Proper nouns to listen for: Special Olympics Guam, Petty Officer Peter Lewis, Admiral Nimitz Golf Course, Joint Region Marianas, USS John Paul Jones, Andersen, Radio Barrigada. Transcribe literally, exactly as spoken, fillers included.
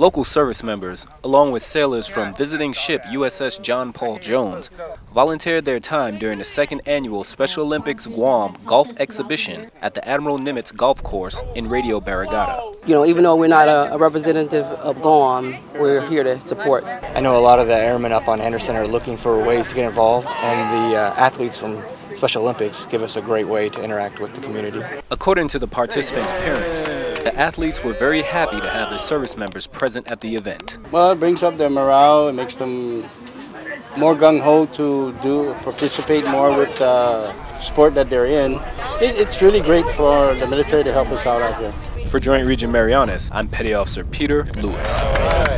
Local service members, along with sailors from visiting ship U S S John Paul Jones, volunteered their time during the second annual Special Olympics Guam golf exhibition at the Admiral Nimitz Golf Course in Radio Barrigada. You know, even though we're not a, a representative of Guam, we're here to support. I know a lot of the airmen up on Andersen are looking for ways to get involved, and the uh, athletes from Special Olympics give us a great way to interact with the community. According to the participants' parents, the athletes were very happy to have the service members present at the event. Well, it brings up their morale, it makes them more gung-ho to do participate more with the sport that they're in. It, it's really great for the military to help us out out here. For Joint Region Marianas, I'm Petty Officer Peter Lewis.